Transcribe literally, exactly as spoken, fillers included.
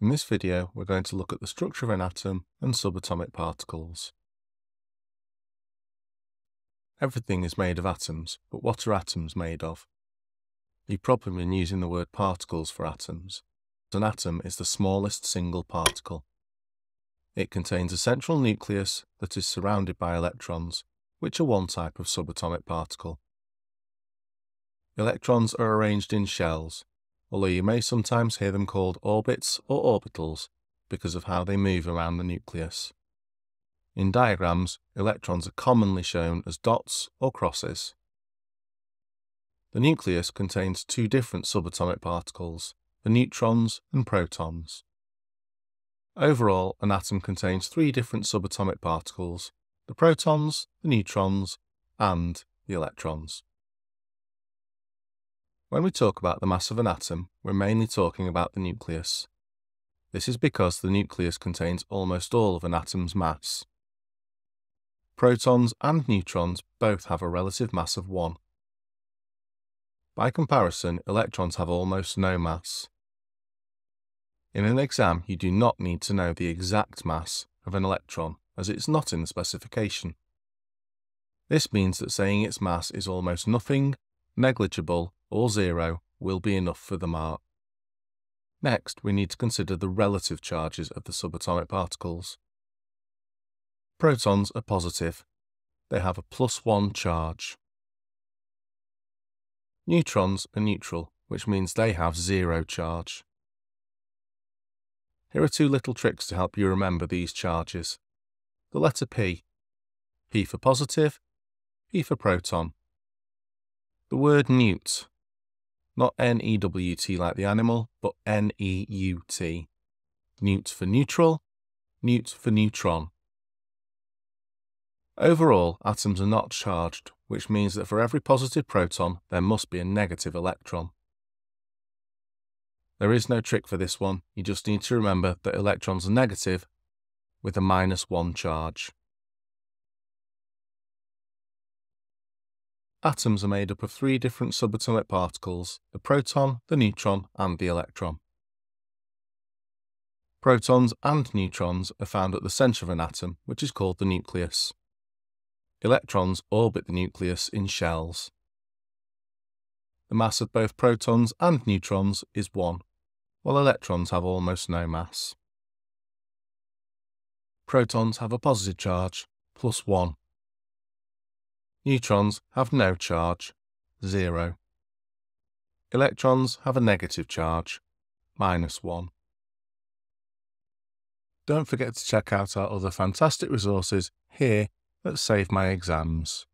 In this video, we're going to look at the structure of an atom and subatomic particles. Everything is made of atoms, but what are atoms made of? You've probably been using the word particles for atoms. An atom is the smallest single particle. It contains a central nucleus that is surrounded by electrons, which are one type of subatomic particle. Electrons are arranged in shells, although you may sometimes hear them called orbits or orbitals because of how they move around the nucleus. In diagrams, electrons are commonly shown as dots or crosses. The nucleus contains two different subatomic particles, the neutrons and protons. Overall, an atom contains three different subatomic particles, the protons, the neutrons, and the electrons. When we talk about the mass of an atom, we're mainly talking about the nucleus. This is because the nucleus contains almost all of an atom's mass. Protons and neutrons both have a relative mass of one. By comparison, electrons have almost no mass. In an exam, you do not need to know the exact mass of an electron, as it's not in the specification. This means that saying its mass is almost nothing, negligible, or zero will be enough for the mark. Next, we need to consider the relative charges of the subatomic particles. Protons are positive. They have a plus one charge. Neutrons are neutral, which means they have zero charge. Here are two little tricks to help you remember these charges. The letter P. P for positive, P for proton. The word neut. Not N E W T like the animal, but N E U T. Neut for neutral, neut for neutron. Overall, atoms are not charged, which means that for every positive proton, there must be a negative electron. There is no trick for this one, you just need to remember that electrons are negative with a minus one charge. Atoms are made up of three different subatomic particles, the proton, the neutron, and the electron. Protons and neutrons are found at the centre of an atom, which is called the nucleus. Electrons orbit the nucleus in shells. The mass of both protons and neutrons is one, while electrons have almost no mass. Protons have a positive charge, plus one. Neutrons have no charge, zero. Electrons have a negative charge, minus one. Don't forget to check out our other fantastic resources here at Save My Exams.